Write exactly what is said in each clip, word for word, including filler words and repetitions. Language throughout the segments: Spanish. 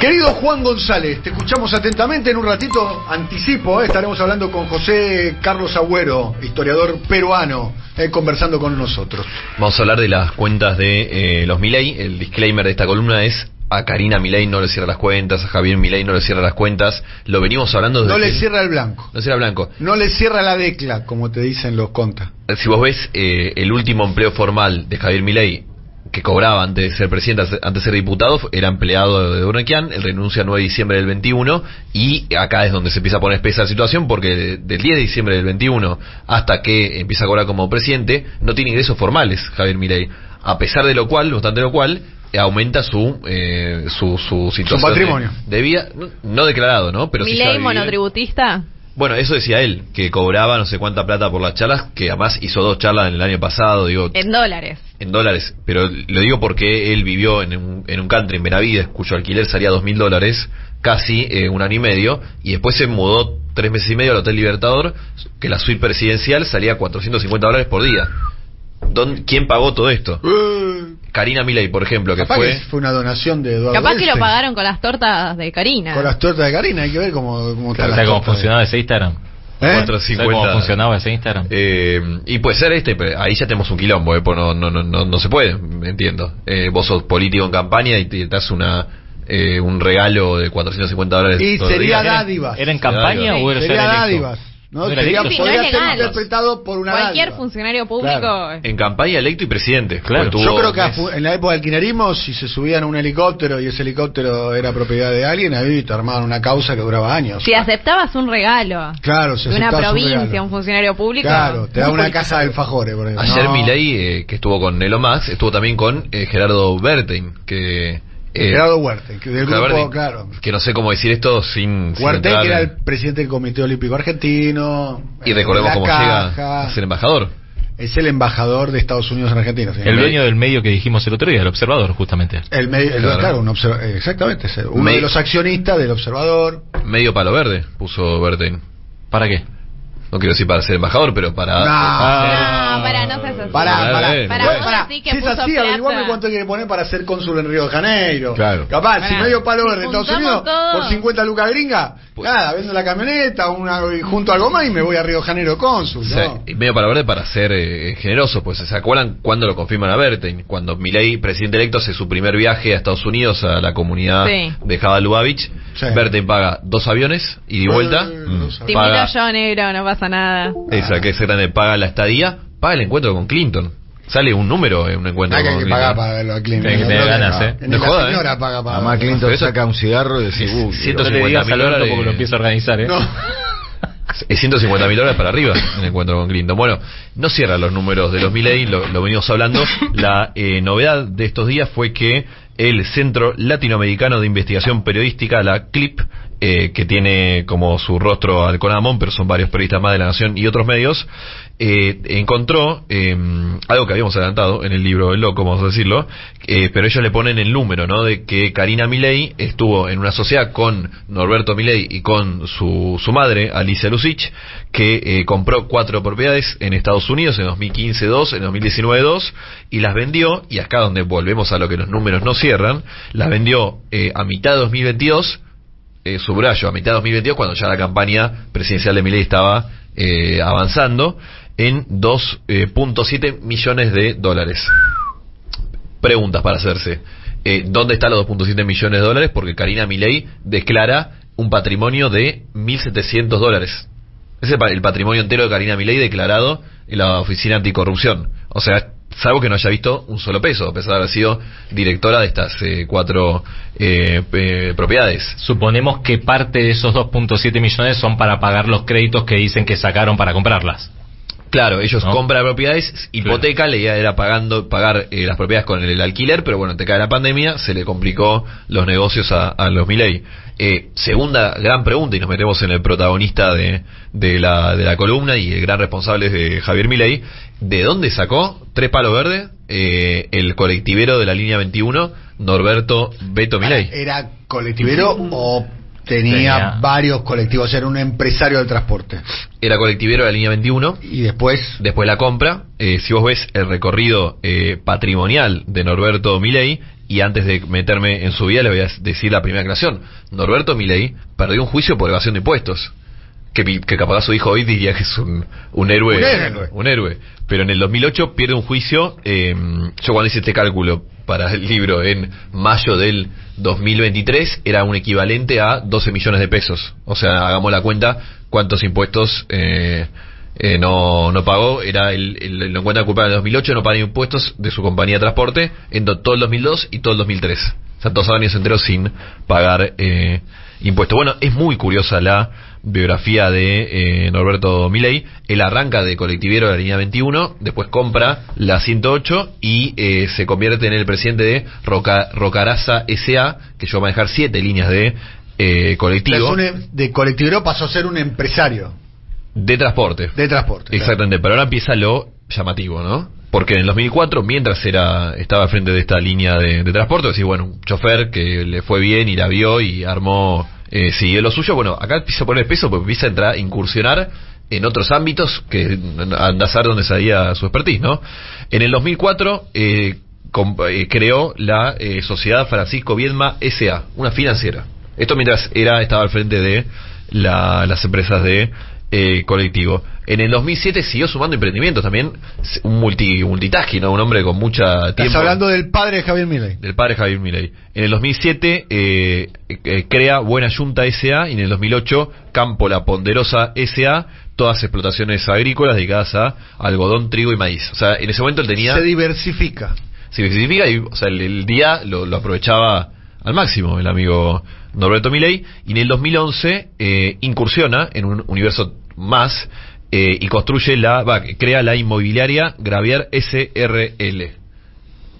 Querido Juan González, te escuchamos atentamente. En un ratito, anticipo, eh, estaremos hablando con José Carlos Agüero, historiador peruano, eh, conversando con nosotros. Vamos a hablar de las cuentas de eh, los Milei. El disclaimer de esta columna es: a Karina Milei no le cierra las cuentas, a Javier Milei no le cierra las cuentas. Lo venimos hablando desde... No le cierra el blanco. No cierra el blanco. No le cierra la decla, como te dicen los contas. Si vos ves eh, el último empleo formal de Javier Milei, que cobraba antes de ser presidente, antes de ser diputado, era empleado de Oroekian. Él renuncia el nueve de diciembre del veintiuno, y acá es donde se empieza a poner espesa la situación, porque del diez de diciembre del veintiuno hasta que empieza a cobrar como presidente, no tiene ingresos formales Javier Milei, a pesar de lo cual, bastante lo cual, aumenta su eh, su, su situación, su patrimonio de, de vida, no, no declarado, ¿no? Pero Milei, sí, monotributista. Bueno, eso decía él, que cobraba no sé cuánta plata por las charlas, que además hizo dos charlas en el año pasado, digo... En dólares. En dólares, pero lo digo porque él vivió en un, en un country en Benavides, cuyo alquiler salía dos mil dólares, casi eh, un año y medio, y después se mudó tres meses y medio al Hotel Libertador, que la suite presidencial salía cuatrocientos cincuenta dólares por día. ¿Dónde, ¿Quién pagó todo esto? Karina Milei, por ejemplo, que Capaz fue... Que fue una donación de Eduardo Capaz Bertin. Que lo pagaron con las tortas de Karina. Con las tortas de Karina, hay que ver cómo, cómo claro, está. O sea, cómo funcionaba ese Instagram. ¿Eh? ¿Cómo funcionaba ese Instagram? Eh, y puede ser este, pero ahí ya tenemos un quilombo, ¿eh? No, no, no, no, no se puede, entiendo. Eh, vos sos político en campaña y te das una... Eh, un regalo de cuatrocientos cincuenta dólares. Y sería dádivas. ¿Era en campaña o era sería dádivas? No, no, sería, sí, podría no es ser interpretado por una cualquier dádiva. Funcionario público, claro. En campaña, electo y presidente, claro. Yo creo que mes. En la época del kirchnerismo, si se subían a un helicóptero y ese helicóptero era propiedad de alguien, ahí te armaban una causa que duraba años. Si aceptabas un regalo, claro, si de una provincia, un, un funcionario público, claro, te da una político. Casa de alfajores, por ejemplo. Ayer no. Milei, eh, que estuvo con Nelo Max, estuvo también con eh, Gerardo Bertin, que... Eh, Gerardo Duarte, que del grupo, Bertin, claro. Que no sé cómo decir esto sin... Duarte, que era el presidente del Comité Olímpico Argentino. Y recordemos cómo caja. Llega a ser embajador. Es el embajador de Estados Unidos en Argentina. ¿Sí? El dueño del medio que dijimos el otro día, el Observador, justamente. El medio, claro, claro, un observa exactamente. Uno medio, de los accionistas del Observador. Medio palo verde, puso Bertin. ¿Para qué? No quiero decir para ser embajador, pero para... No, ah, no, para, no seas así. Para, para, para. para, para, para. Sí que si es así, averiguame cuánto quiere poner para ser cónsul en Río de Janeiro. Claro. Capaz, para. Si medio palo verde de Estados Unidos, todo. Por cincuenta lucas gringa, pues, nada, vendo la camioneta, una, junto a algo más y me voy a Río de Janeiro cónsul, ¿no? O sea, medio palo verde para ser eh, generoso, pues. ¿Se acuerdan cuando lo confirman a Bertin? Cuando Milei, presidente electo, hace su primer viaje a Estados Unidos, a la comunidad sí. de Java Lubavitch, sí. Bertin paga dos aviones y de vuelta. Eh, mm. Te invito yo, negro, no pasa nada. Esa que es grande, paga la estadía, paga el encuentro con Clinton. Sale un número en un encuentro hay con que Clinton. Paga para verlo a Clinton. Que no, ganas, ¿eh? No joda, señora, ¿eh? Paga para además Clinton saca un cigarro y decís, uy, ciento cincuenta mil dólares porque lo empieza a organizar, ¿eh? No. Es ciento cincuenta mil dólares para arriba el encuentro con Clinton. Bueno, no cierra los números de los Milei, lo, lo venimos hablando. La eh, novedad de estos días fue que el Centro Latinoamericano de Investigación Periodística, la C L I P, eh, que tiene como su rostro al Conamón, pero son varios periodistas más de La Nación y otros medios, eh, encontró eh, algo que habíamos adelantado en el libro El Loco, vamos a decirlo, eh, pero ellos le ponen el número, ¿no? De que Karina Milei estuvo en una sociedad con Norberto Milei y con su, su madre, Alicia Lucich, que eh, compró cuatro propiedades en Estados Unidos, en dos mil quince dos, en dos mil diecinueve dos, y las vendió, y acá donde volvemos a lo que los números no cierran, las vendió eh, a mitad de dos mil veintidós, eh, subrayo, a mitad de dos mil veintidós, cuando ya la campaña presidencial de Milei estaba eh, avanzando, en dos punto siete millones de dólares. Preguntas para hacerse. Eh, ¿Dónde están los dos punto siete millones de dólares? Porque Karina Milei declara un patrimonio de mil setecientos dólares. Ese es el patrimonio entero de Karina Milei declarado en la Oficina Anticorrupción. O sea, salvo que no haya visto un solo peso, a pesar de haber sido directora de estas eh, cuatro eh, eh, propiedades. Suponemos que parte de esos dos punto siete millones son para pagar los créditos que dicen que sacaron para comprarlas. Claro, ellos ¿no? compran propiedades, hipoteca, claro. La idea era pagando, pagar eh, las propiedades con el, el alquiler, pero bueno, te cae la pandemia, se le complicó los negocios a, a los Milei. Eh, segunda gran pregunta, y nos metemos en el protagonista de, de, la, de la columna y el gran responsable de Javier Milei, ¿de dónde sacó tres palos verdes eh, el colectivero de la línea veintiuno, Norberto Beto Milei? ¿Era colectivero o tenía, tenía varios colectivos? Era un empresario del transporte. Era colectivero de la línea veintiuno. Y después... Después la compra. Eh, si vos ves el recorrido eh, patrimonial de Norberto Milei, y antes de meterme en su vida les voy a decir la primera creación. Norberto Milei perdió un juicio por evasión de impuestos, que, que capaz su hijo hoy diría que es un, un héroe, un héroe, un héroe, pero en el dos mil ocho pierde un juicio. Eh, yo cuando hice este cálculo para el libro en mayo del dos mil veintitrés era un equivalente a doce millones de pesos, o sea, hagamos la cuenta cuántos impuestos eh, eh, no no pagó. Era el, el lo encuentra culpable en el dos mil ocho, no pagó impuestos de su compañía de transporte en do, todo el dos mil dos y todo el dos mil tres, o sea, dos años enteros sin pagar eh, impuestos. Bueno, es muy curiosa la biografía de eh, Norberto Milei. Él arranca de colectivero de la línea veintiuno, después compra la ciento ocho y eh, se convierte en el presidente de Roca, Rocaraza S A, que llegó a manejar siete líneas de eh, colectivo. Un, de colectivero pasó a ser un empresario. De transporte. De transporte. Exactamente, claro. Pero ahora empieza lo llamativo, ¿no? Porque en el dos mil cuatro, mientras era estaba frente de esta línea de, de transporte, decís, bueno, un chofer que le fue bien y la vio y armó, eh, siguió lo suyo. Bueno, acá empieza a poner peso porque empieza a entrar, incursionar en otros ámbitos que andás a ver donde salía su expertise, ¿no? En el dos mil cuatro eh, com, eh, creó la eh, Sociedad Francisco Viedma S A, una financiera. Esto mientras era estaba al frente de la, las empresas de... Eh, colectivo. En el dos mil siete siguió sumando emprendimientos también, un multi, multitasking, ¿no? Un hombre con mucha tiempo. Estás hablando del padre de Javier Milei. Del padre de Javier Milei. En el dos mil siete eh, eh, crea Buena Junta S A y en el dos mil ocho Campo La Ponderosa S A, todas explotaciones agrícolas dedicadas a algodón, trigo y maíz. O sea, en ese momento él tenía... Se diversifica. Se diversifica y, o sea, el, el día lo, lo aprovechaba al máximo el amigo Norberto Milei. Y en el dos mil once eh, incursiona en un universo más eh, y construye la va, crea la inmobiliaria Gravier S R L,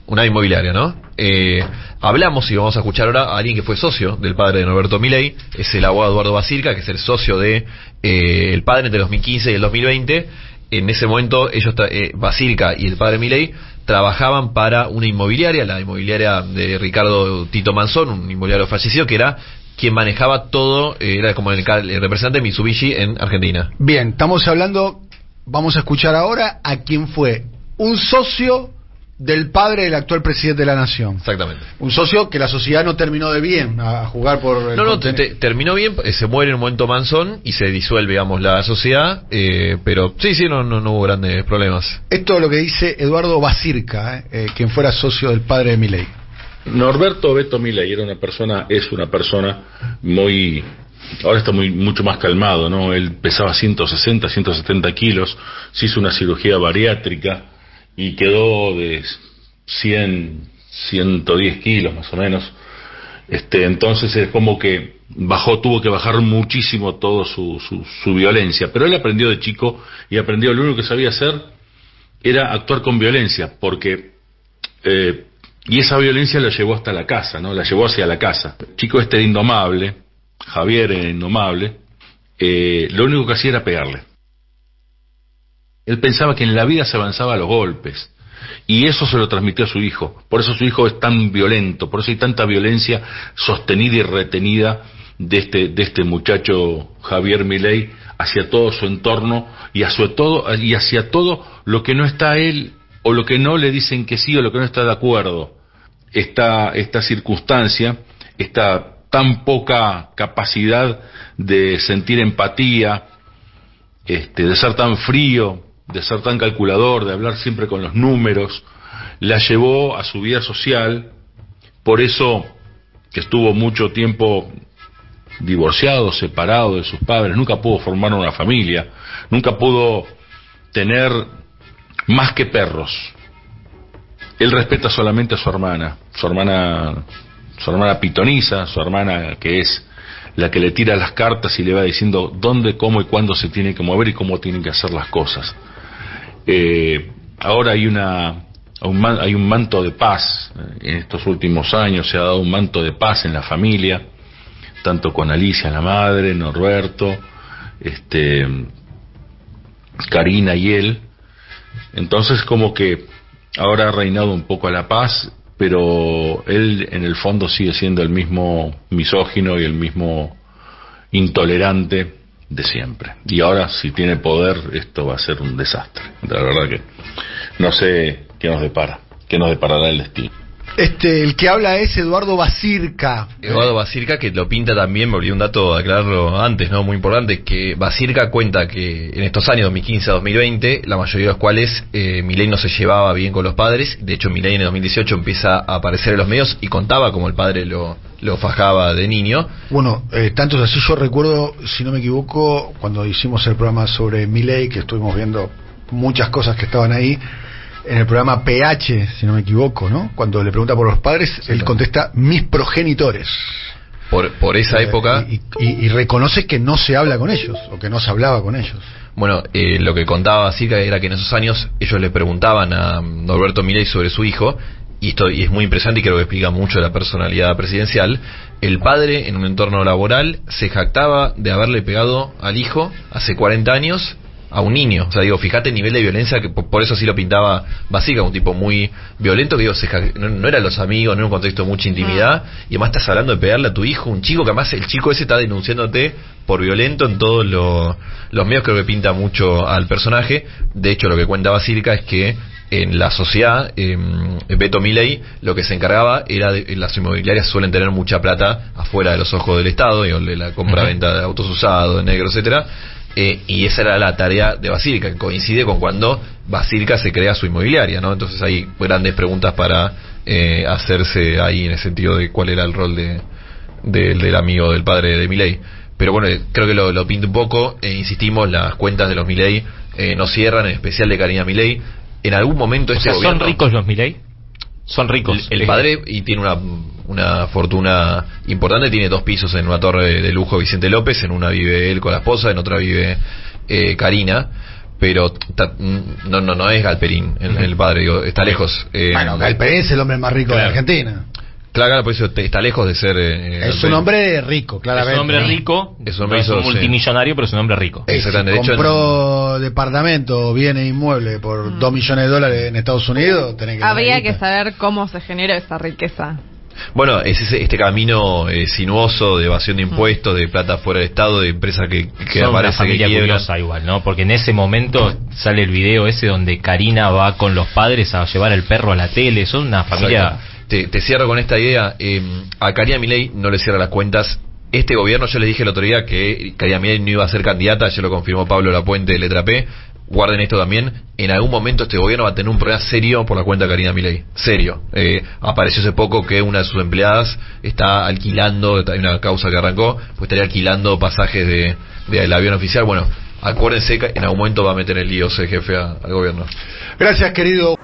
una inmobiliaria, ¿no? Eh, hablamos y vamos a escuchar ahora a alguien que fue socio del padre de Norberto Milei, es el abogado Eduardo Basilca, que es el socio de eh, el padre entre el dos mil quince y el dos mil veinte. En ese momento ellos, eh, Basilca y el padre Milei, trabajaban para una inmobiliaria, la inmobiliaria de Ricardo Tito Manzón, un inmobiliario fallecido, que era quien manejaba todo, eh, era como el, el representante de Mitsubishi en Argentina. Bien, estamos hablando, vamos a escuchar ahora a quien fue un socio del padre del actual presidente de la nación. Exactamente. Un socio que la sociedad no terminó de bien a jugar por... El no, no, te, te, terminó bien, se muere en un momento Manzón y se disuelve, digamos, la sociedad, eh, pero sí, sí, no, no, no hubo grandes problemas. Esto es lo que dice Eduardo Basilca, eh, eh, quien fuera socio del padre de Milei. Norberto Beto Milei era una persona, es una persona muy... Ahora está muy, mucho más calmado, ¿no? Él pesaba ciento sesenta, ciento setenta kilos, se hizo una cirugía bariátrica y quedó de cien, ciento diez kilos más o menos. Este, entonces es como que bajó, tuvo que bajar muchísimo todo su, su, su violencia, pero él aprendió de chico y aprendió, lo único que sabía hacer era actuar con violencia, porque eh, y esa violencia la llevó hasta la casa, ¿no? La llevó hacia la casa. El chico este era indomable, Javier era indomable, eh, lo único que hacía era pegarle. Él pensaba que en la vida se avanzaba a los golpes, y eso se lo transmitió a su hijo. Por eso su hijo es tan violento, por eso hay tanta violencia sostenida y retenida de este, de este muchacho Javier Milei hacia todo su entorno y hacia todo, y hacia todo lo que no está él, o lo que no le dicen que sí, o lo que no está de acuerdo. Esta, esta circunstancia, esta tan poca capacidad de sentir empatía, este, de ser tan frío, de ser tan calculador, de hablar siempre con los números, la llevó a su vida social. Por eso que estuvo mucho tiempo divorciado, separado de sus padres, nunca pudo formar una familia, nunca pudo tener más que perros. Él respeta solamente a su hermana, su hermana, su hermana pitoniza, su hermana que es la que le tira las cartas y le va diciendo dónde, cómo y cuándo se tiene que mover y cómo tienen que hacer las cosas. Eh, ahora hay una un man, hay un manto de paz. En estos últimos años se ha dado un manto de paz en la familia, tanto con Alicia, la madre, Norberto, este, Karina y él. Entonces como que ahora ha reinado un poco a la paz, pero él en el fondo sigue siendo el mismo misógino y el mismo intolerante de siempre. Y ahora, si tiene poder, esto va a ser un desastre. La verdad que no sé qué nos depara, qué nos deparará el destino. Este, el que habla es Eduardo Basilca. Eduardo Basilca, que lo pinta también, me olvidé un dato de aclararlo antes, no muy importante, que Basilca cuenta que en estos años dos mil quince a dos mil veinte, la mayoría de los cuales eh, Milei no se llevaba bien con los padres. De hecho, Milei en el dos mil dieciocho empieza a aparecer en los medios y contaba como el padre lo, lo fajaba de niño. Bueno, eh, tanto así, yo recuerdo, si no me equivoco, cuando hicimos el programa sobre Milei, que estuvimos viendo muchas cosas que estaban ahí, en el programa P H, si no me equivoco, ¿no? Cuando le pregunta por los padres, sí, él claro. contesta, mis progenitores. Por, por esa eh, época... Y, y, y reconoce que no se habla con ellos, o que no se hablaba con ellos. Bueno, eh, lo que contaba Basilca era que en esos años ellos le preguntaban a Norberto Milei sobre su hijo, y esto y es muy impresionante y creo que explica mucho de la personalidad presidencial. El padre, en un entorno laboral, se jactaba de haberle pegado al hijo hace cuarenta años... a un niño. O sea, digo, fíjate el nivel de violencia que por eso sí lo pintaba Basilca, un tipo muy violento, que digo, se, no, no eran los amigos, no era un contexto de mucha intimidad, y además estás hablando de pegarle a tu hijo, un chico que además el chico ese está denunciándote por violento en todos lo, los medios. Creo que pinta mucho al personaje. De hecho, lo que cuenta Basilca es que en la sociedad, eh, Beto Milei lo que se encargaba era de, las inmobiliarias suelen tener mucha plata afuera de los ojos del Estado, digo, de la compra-venta de autos usados, de negro, etcétera. Eh, y esa era la tarea de Basilca, que coincide con cuando Basilca se crea su inmobiliaria, ¿no? Entonces hay grandes preguntas para eh, hacerse ahí en el sentido de cuál era el rol de, de del amigo del padre de Milei. Pero bueno, creo que lo, lo pinta un poco, eh, insistimos, las cuentas de los Milei eh, no cierran, en especial de Karina Milei. En algún momento este o sea, gobierno, ¿son ricos los Milei? Son ricos. El, el padre y tiene una, una fortuna importante, tiene dos pisos en una torre de lujo Vicente López, en una vive él con la esposa, en otra vive eh, Karina, pero ta, no no no es Galperín, el, el padre, digo, está lejos. Eh, bueno, Galperín es el hombre más rico claro. de Argentina. Claro, claro, por eso te, está lejos de ser... Eh, es un hombre rico, claramente. Es un hombre rico, es un, hombre no hizo, es un multimillonario, sí. pero es un hombre rico. Exactamente. Si de compró hecho, departamento, bienes inmuebles por dos millones de dólares en Estados Unidos, tenés que... Habría que saber cómo se genera esa riqueza. Bueno, es ese, este camino eh, sinuoso de evasión de impuestos, de plata fuera del Estado, de empresas que, que aparecen que quiebran. Curiosa igual, ¿no? Porque en ese momento sale el video ese donde Karina va con los padres a llevar al perro a la tele. Son una familia... Exacto. Te, te cierro con esta idea, eh, a Karina Milei no le cierra las cuentas este gobierno. Yo les dije la otro día que Karina Milei no iba a ser candidata, ya lo confirmó Pablo Lapuente de Letra P. Guarden esto también, en algún momento este gobierno va a tener un problema serio por la cuenta de Karina Milei, serio. Eh, apareció hace poco que una de sus empleadas está alquilando, hay una causa que arrancó, pues estaría alquilando pasajes de, de el avión oficial. Bueno, acuérdense que en algún momento va a meter el lío ese jefe a, al gobierno. Gracias, querido.